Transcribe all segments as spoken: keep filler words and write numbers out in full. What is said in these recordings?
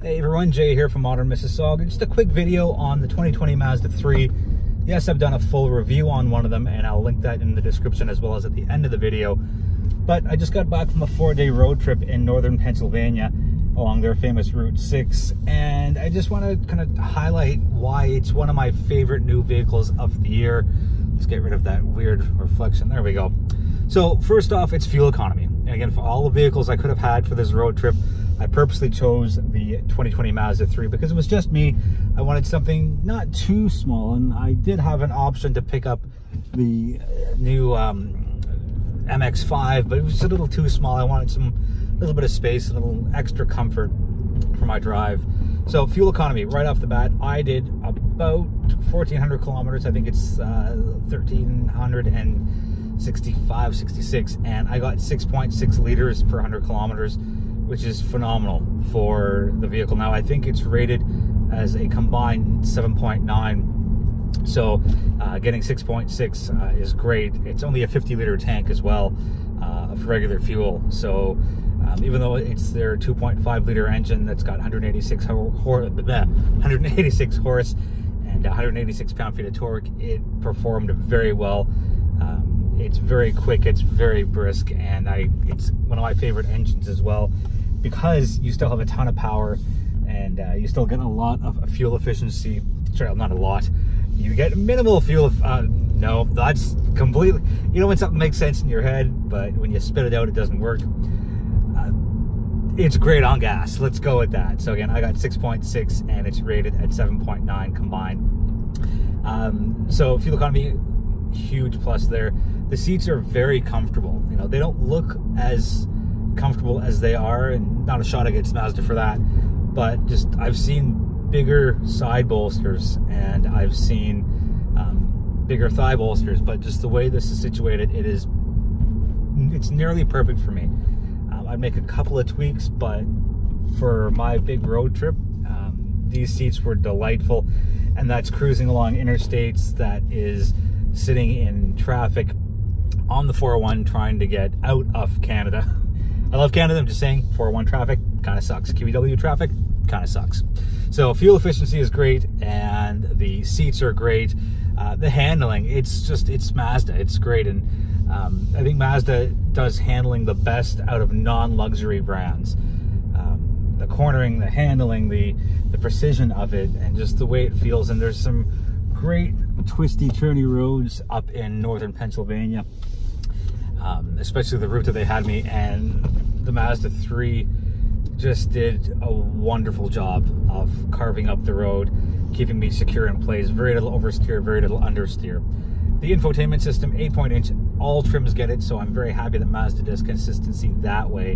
Hey everyone, Jay here from Modern Mississauga. Just a quick video on the twenty twenty Mazda three. Yes, I've done a full review on one of them and I'll link that in the description as well as at the end of the video. But I just got back from a four-day road trip in northern Pennsylvania along their famous Route six, and I just want to kind of highlight why it's one of my favorite new vehicles of the year. Let's get rid of that weird reflection. There we go. So first off, it's fuel economy. And again, for all the vehicles I could have had for this road trip, I purposely chose the twenty twenty Mazda three because it was just me. I wanted something not too small, and I did have an option to pick up the new um, M X five, but it was a little too small. I wanted some little bit of space, a little extra comfort for my drive. So fuel economy, right off the bat, I did about fourteen hundred kilometers. I think it's uh, thirteen sixty-five, sixty-six, and I got six point six liters per one hundred kilometers, which is phenomenal for the vehicle. Now, I think it's rated as a combined seven point nine, so uh, getting six point six uh, is great. It's only a fifty liter tank as well uh, of regular fuel, so um, even though it's their two point five liter engine that's got one hundred eighty-six horse and one hundred eighty-six pound-feet of torque, it performed very well. Um, it's very quick, it's very brisk, and I it's one of my favorite engines as well, because you still have a ton of power and uh, you still get a lot of fuel efficiency. Sorry, not a lot. You get minimal fuel. Uh, no, that's completely. You know when something makes sense in your head, but when you spit it out, it doesn't work. Uh, it's great on gas. Let's go with that. So again, I got six point six, and it's rated at seven point nine combined. Um, so fuel economy, huge plus there. The seats are very comfortable. You know, they don't look as comfortable as they are, and not a shot against Mazda for that, but just I've seen bigger side bolsters and I've seen um, bigger thigh bolsters, but just the way this is situated, it is it's nearly perfect for me. um, I'd make a couple of tweaks, but for my big road trip, um, these seats were delightful, and that's cruising along interstates, that is sitting in traffic on the four oh one trying to get out of Canada. I love Canada, I'm just saying, four oh one traffic kind of sucks. Q E W traffic kind of sucks. So fuel efficiency is great, and the seats are great. Uh, the handling, it's just, it's Mazda, it's great. And um, I think Mazda does handling the best out of non-luxury brands. Um, the cornering, the handling, the, the precision of it, and just the way it feels. And there's some great twisty, turny roads up in northern Pennsylvania, um, especially the route that they had me, and the Mazda three just did a wonderful job of carving up the road, keeping me secure in place. Very little oversteer, very little understeer. The infotainment system, eight point inch, all trims get it, so I'm very happy that Mazda does consistency that way.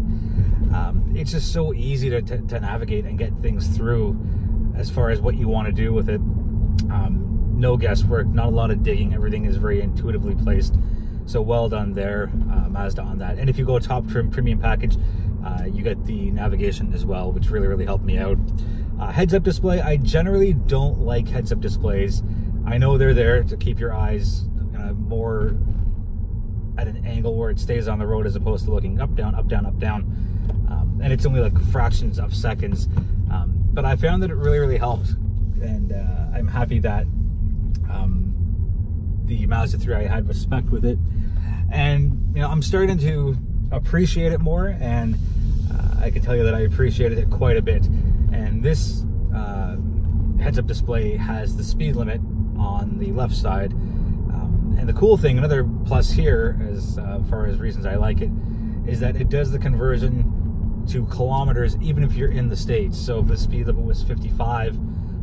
Um, it's just so easy to, to, to navigate and get things through as far as what you want to do with it. Um, No guesswork, not a lot of digging. Everything is very intuitively placed. So well done there, uh, Mazda, on that. And if you go top trim premium package, uh, you get the navigation as well, which really, really helped me out. Uh, heads-up display. I generally don't like heads-up displays. I know they're there to keep your eyes uh, more at an angle where it stays on the road as opposed to looking up, down, up, down, up, down. Um, and it's only like fractions of seconds. Um, but I found that it really, really helped. And uh, I'm happy that Um, the Mazda three I had was spec'd with it, and you know, I'm starting to appreciate it more, and uh, I can tell you that I appreciated it quite a bit. And this uh, heads-up display has the speed limit on the left side, um, and the cool thing, another plus here as uh, far as reasons I like it, is that it does the conversion to kilometers even if you're in the States. So if the speed limit was fifty-five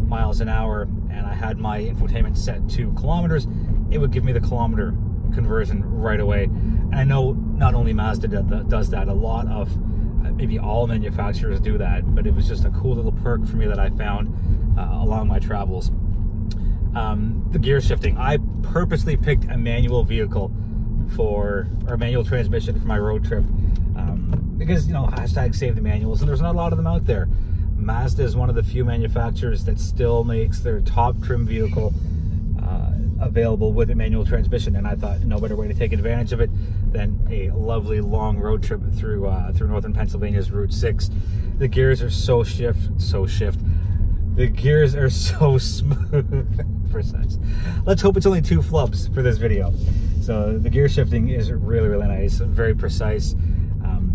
miles an hour and I had my infotainment set to kilometers, it would give me the kilometer conversion right away. And I know not only Mazda does that, a lot of maybe all manufacturers do that, but it was just a cool little perk for me that I found uh, along my travels. Um, the gear shifting, I purposely picked a manual vehicle for, or manual transmission for my road trip, um, because you know, hashtag save the manuals, and there's not a lot of them out there. Mazda is one of the few manufacturers that still makes their top trim vehicle uh, available with a manual transmission, and I thought no better way to take advantage of it than a lovely long road trip through uh, through northern Pennsylvania's Route six. The gears are so shift, so shift. The gears are so smooth for such. Let's hope it's only two flubs for this video. So the gear shifting is really, really nice, very precise, um,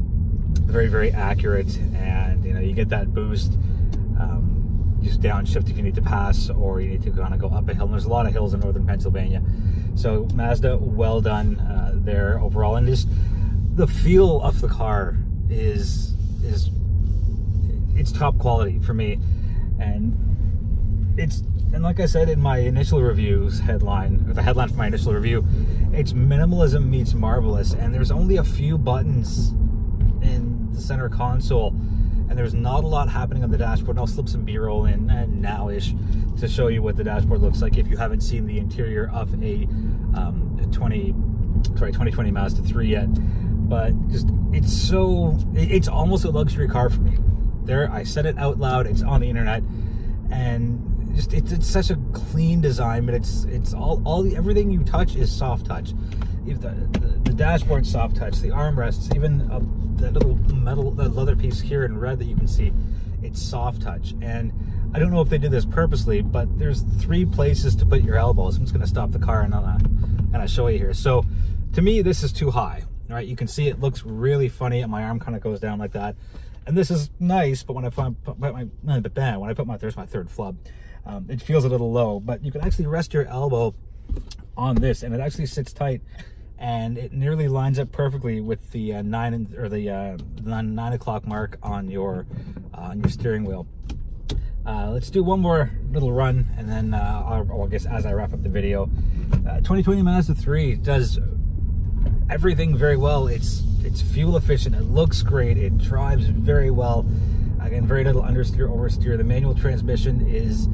very, very accurate, and you know you get that boost. Um, Just downshift if you need to pass, or you need to kind of go up a hill. And there's a lot of hills in northern Pennsylvania. So Mazda, well done uh, there overall, and just the feel of the car is is it's top quality for me. And it's and like I said in my initial reviews headline, or the headline for my initial review, it's minimalism meets marvelous. And there's only a few buttons in the center console. And there's not a lot happening on the dashboard, and I'll slip some B-roll in and now-ish to show you what the dashboard looks like if you haven't seen the interior of a um, twenty sorry twenty twenty Mazda three yet. But just it's so it's almost a luxury car for me. There, I said it out loud. It's on the internet, and just it's, it's such a clean design. But it's it's all all everything you touch is soft touch. If the, the, the dashboard soft touch, the armrests, even uh, that little metal, that leather piece here in red that you can see, it's soft touch. And I don't know if they did this purposely, but there's three places to put your elbows. I'm just gonna stop the car and I'll, uh, and I'll show you here. So to me, this is too high, all right? You can see it looks really funny and my arm kind of goes down like that. And this is nice, but when I put my, but then when I put my, there's my third flub, um, it feels a little low, but you can actually rest your elbow on this and it actually sits tight. And it nearly lines up perfectly with the uh, nine or the uh, nine, nine o'clock mark on your uh, on your steering wheel. Uh, let's do one more little run, and then uh, I'll, well, I guess as I wrap up the video, uh, twenty twenty Mazda three does everything very well. It's it's fuel efficient. It looks great. It drives very well. Again, very little understeer, oversteer. The manual transmission is.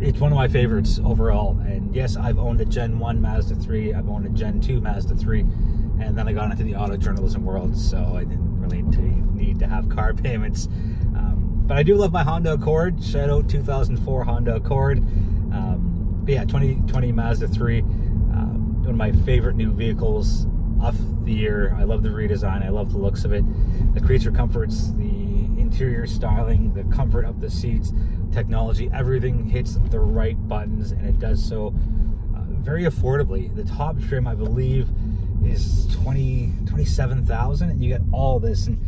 It's one of my favorites overall. And yes, I've owned a Gen one Mazda three, I've owned a Gen two Mazda three, and then I got into the auto journalism world, so I didn't really need to have car payments. Um, but I do love my Honda Accord, shout out two thousand four Honda Accord. Um, but yeah, twenty twenty Mazda three, um, one of my favorite new vehicles of the year. I love the redesign, I love the looks of it, the creature comforts, the interior styling, the comfort of the seats, technology, everything hits the right buttons, and it does so uh, very affordably. The top trim, I believe, is twenty-seven thousand, and you get all this. And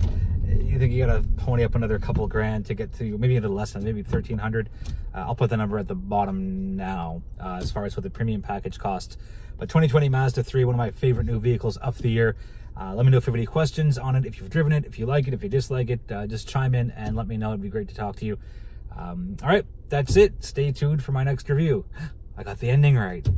you think you gotta pony up another couple grand to get to maybe a little less than maybe thirteen hundred. Uh, I'll put the number at the bottom now uh, as far as what the premium package costs. But twenty twenty Mazda three, one of my favorite new vehicles of the year. Uh, let me know if you have any questions on it, if you've driven it, if you like it, if you dislike it, uh, just chime in and let me know. It'd be great to talk to you. Um, all right, that's it. Stay tuned for my next review. I got the ending right.